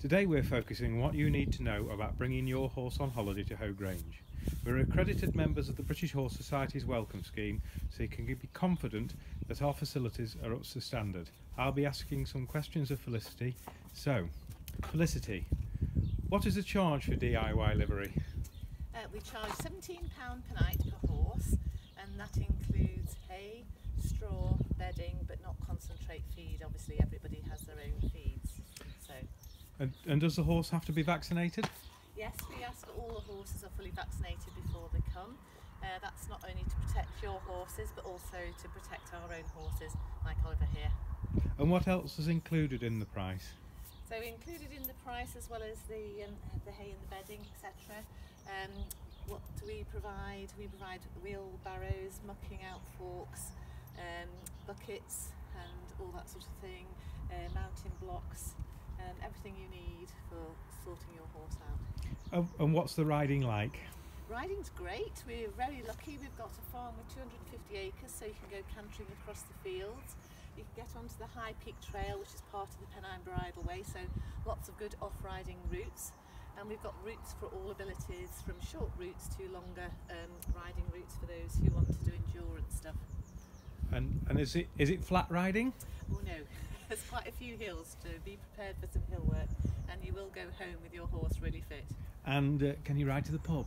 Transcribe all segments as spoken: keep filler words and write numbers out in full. Today we're focusing on what you need to know about bringing your horse on holiday to Hoe Grange. We're accredited members of the British Horse Society's Welcome Scheme, so you can be confident that our facilities are up to standard. I'll be asking some questions of Felicity. So, Felicity, what is the charge for D I Y livery? Uh, we charge seventeen pounds per night per horse, and that includes hay, straw, bedding, but not concentrate feed. Obviously everybody has their own feeds. So. And, and does the horse have to be vaccinated? Yes, we ask that all the horses are fully vaccinated before they come. Uh, that's not only to protect your horses, but also to protect our own horses, like Oliver here. And what else is included in the price? So included in the price, as well as the, um, the hay and the bedding, et cetera. Um, what do we provide? We provide wheelbarrows, mucking out forks, um, buckets and all that sort of thing, uh, mountain blocks, and everything you need for sorting your horse out. Um, and what's the riding like? Riding's great. We're very lucky. We've got a farm with two hundred and fifty acres, so you can go cantering across the fields. You can get onto the High Peak Trail, which is part of the Pennine Bridleway, so lots of good off-riding routes. And we've got routes for all abilities, from short routes to longer um, riding routes for those who want to do endurance stuff. And, and is it is it flat riding? Oh no, there's quite a few hills, to be prepared for some hill work, and you will go home with your horse really fit. And uh, can you ride to the pub?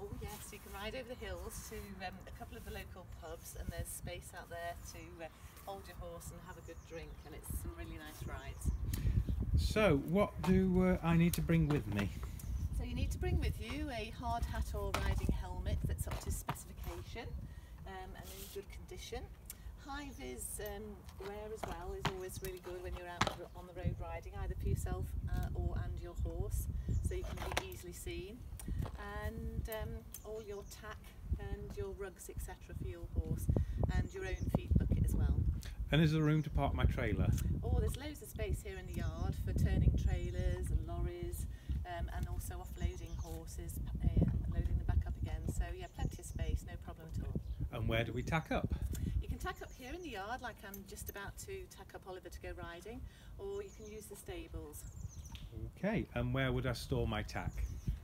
Oh yes, you can ride over the hills to um, a couple of the local pubs, and there's space out there to uh, hold your horse and have a good drink, and it's some really nice rides. So what do uh, I need to bring with me? So you need to bring with you a hard hat or riding helmet that's up to specification um, and in good condition. High-vis um, wear as well is always really good when you're out on the road riding, either for yourself uh, or and your horse, so you can be easily seen. And um, all your tack and your rugs, et cetera, for your horse, and your own feed bucket as well. And is there room to park my trailer? Oh, there's loads of space here in the yard for turning trailers and lorries, um, and also offloading horses, uh, loading them back up again. So yeah, plenty of space, no problem at all. And where do we tack up? Tack up here in the yard, like I'm just about to tack up Oliver to go riding, or you can use the stables. Okay, and where would I store my tack?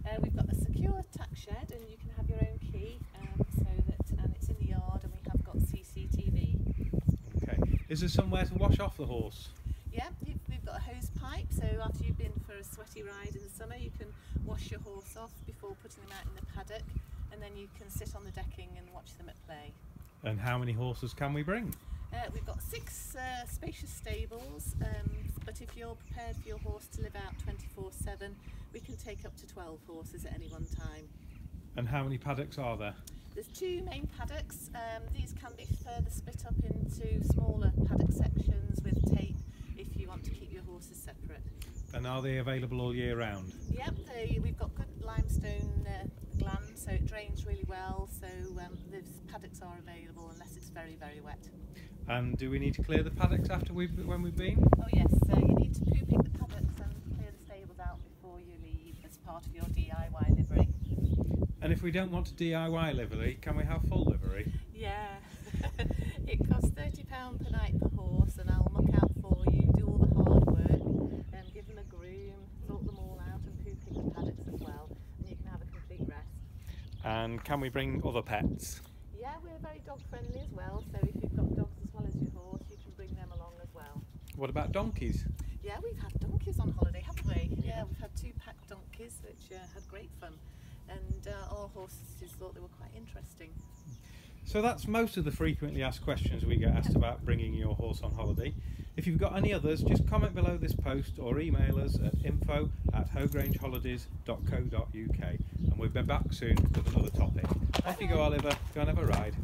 Uh, we've got a secure tack shed, and you can have your own key, um, so that, and it's in the yard, and we have got C C T V. Okay, is there somewhere to wash off the horse? Yeah, we've got a hose pipe, so after you've been for a sweaty ride in the summer, you can wash your horse off before putting them out in the paddock, and then you can sit on the decking and watch them at play. And how many horses can we bring? Uh, we've got six uh, spacious stables, um, but if you're prepared for your horse to live out twenty-four seven, we can take up to twelve horses at any one time. And how many paddocks are there? There's two main paddocks. Um, these can be further split up into smaller paddock sections with tape if you want to keep your horses separate. And are they available all year round? Yep, they, we've got good limestone uh, gland, so it drains really well, so um, the paddocks are available unless it's very, very wet. And do we need to clear the paddocks after we've, when we've been? Oh yes, so you need to poo pick the paddocks and clear the stables out before you leave as part of your D I Y livery. And if we don't want to D I Y livery, can we have full livery? Yeah, it costs thirty pounds per night per horse, and I'll muck out for you, do all the hard work, um, give them a groom, sort them all out and poo pick the paddocks as well. And can we bring other pets? Yeah, we're very dog friendly as well, so if you've got dogs as well as your horse, you can bring them along as well. What about donkeys? Yeah, we've had donkeys on holiday, haven't we? Yeah, yeah, we've had two pack donkeys which uh, had great fun, and uh, our horses just thought they were quite interesting. So that's most of the frequently asked questions we get asked about bringing your horse on holiday. If you've got any others, just comment below this post or email us at info at hoe grange holidays dot co dot uk, and we'll be back soon with another topic. Off you go, Oliver, go and have a ride.